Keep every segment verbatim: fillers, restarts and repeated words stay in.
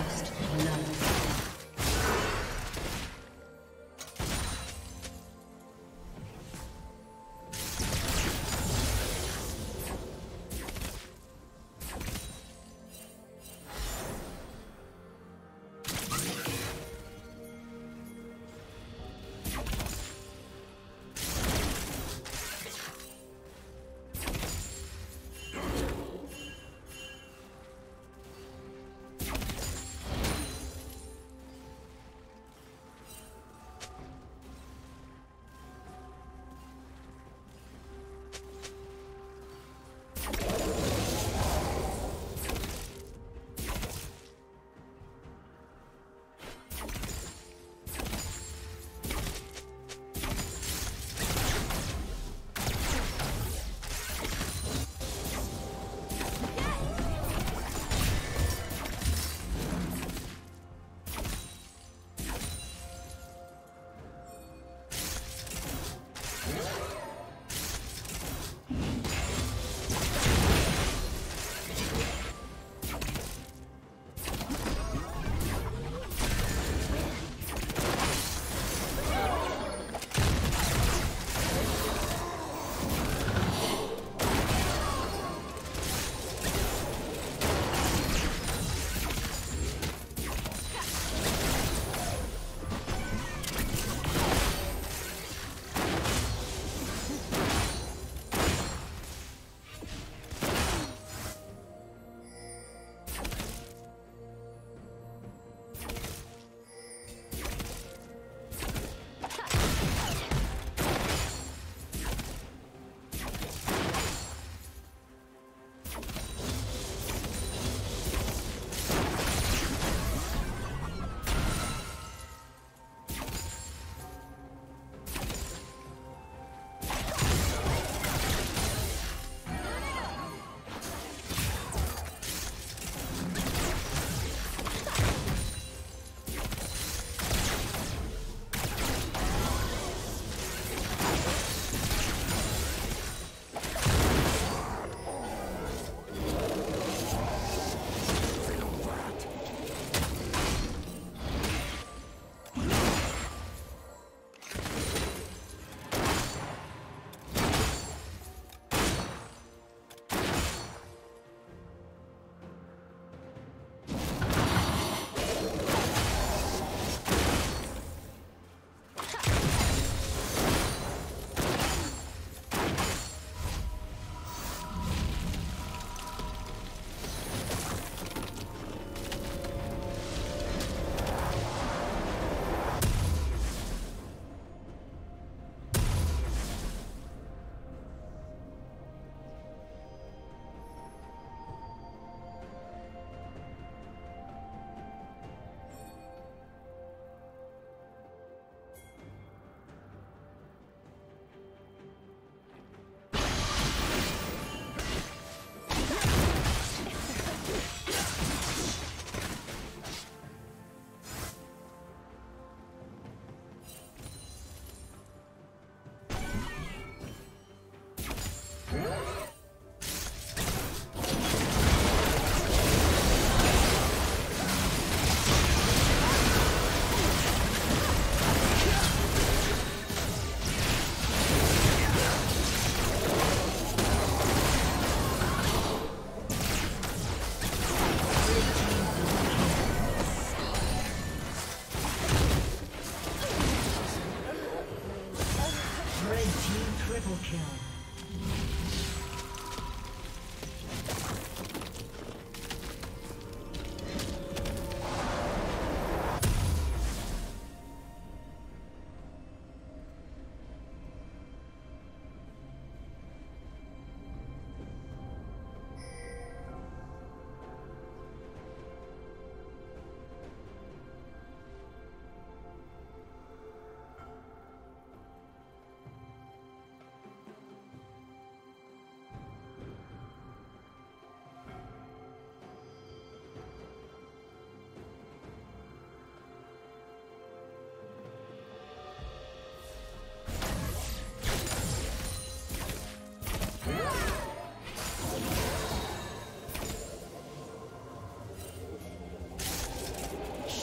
First love.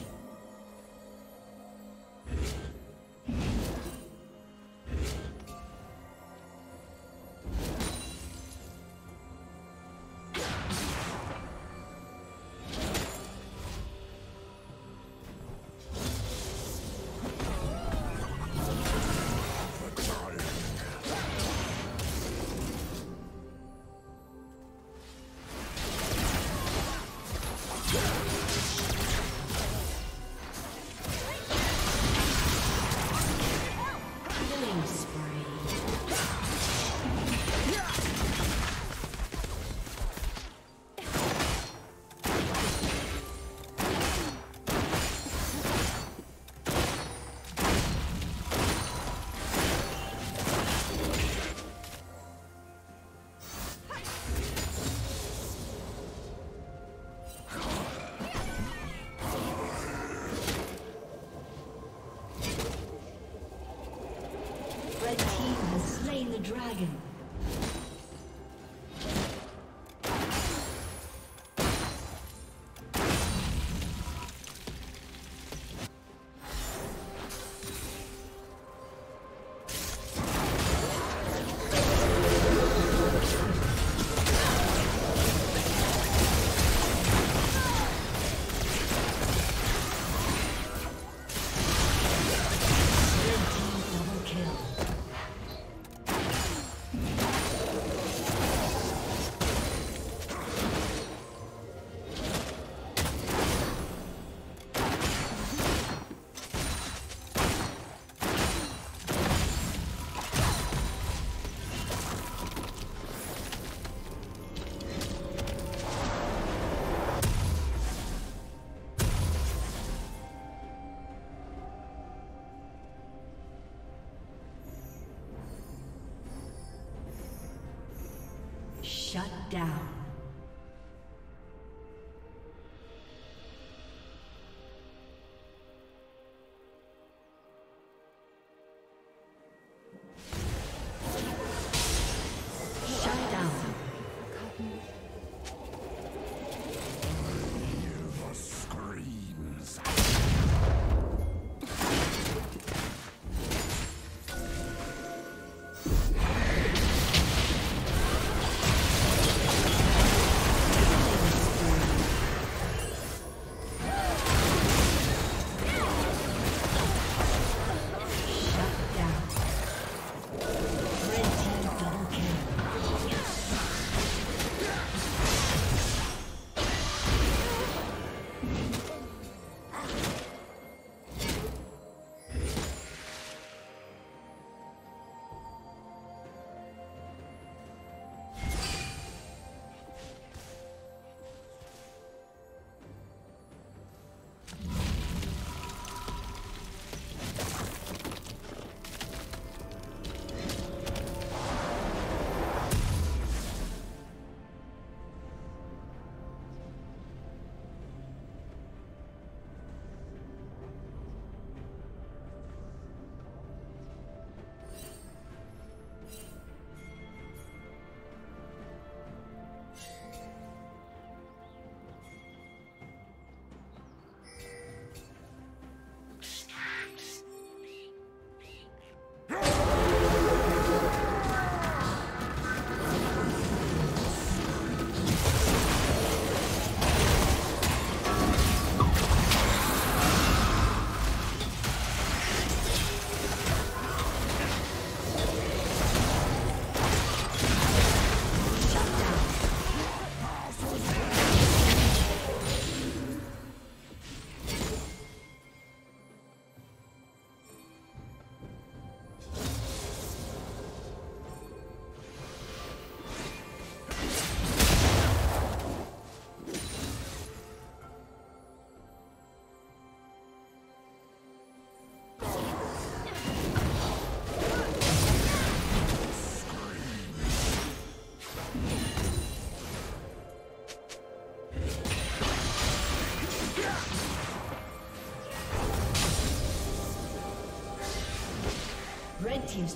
Dragon. Shut down. Red team's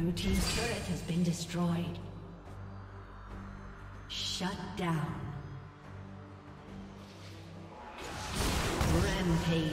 Blue team's turret has been destroyed. Shut down. Rampage.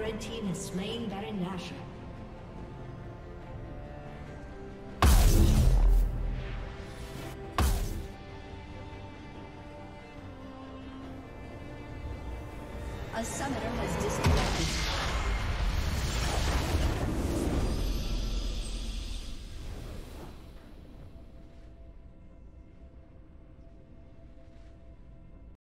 The team has slain Baron Nashor. A summoner has